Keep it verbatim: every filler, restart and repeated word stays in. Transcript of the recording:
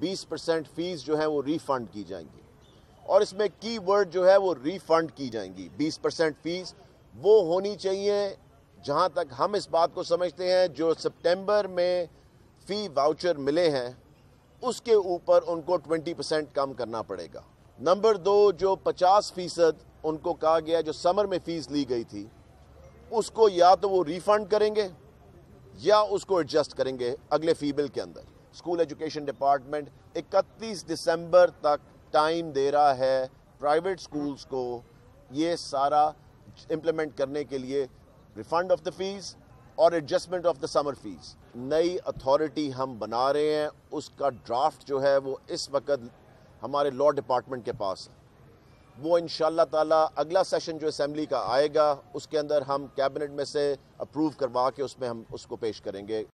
बीस percent fees जो है वो रिफंड की जाएंगी और इसमें की वर्ड जो है वो रिफंड की जाएंगी। बीस परसेंट फीस वो होनी चाहिए, जहाँ तक हम इस बात को समझते हैं जो सितंबर में फ़ी वाउचर मिले हैं उसके ऊपर उनको बीस परसेंट कम करना पड़ेगा। नंबर दो, जो पचास फीसद उनको कहा गया जो समर में फ़ीस ली गई थी उसको या तो वो रिफंड करेंगे या उसको एडजस्ट करेंगे अगले फ़ी बिल के अंदर। स्कूल एजुकेशन डिपार्टमेंट इकतीस दिसंबर तक टाइम दे रहा है प्राइवेट स्कूल्स को ये सारा इम्प्लीमेंट करने के लिए, रिफंड ऑफ द फीस और adjustment of the summer fees. नई अथॉरिटी हम बना रहे हैं, उसका ड्राफ्ट जो है वो इस वक्त हमारे लॉ डिपार्टमेंट के पास है। वो इंशाल्लाह ताला अगला सेशन जो असेंबली का आएगा उसके अंदर हम कैबिनेट में से अप्रूव करवा के उसमें हम उसको पेश करेंगे।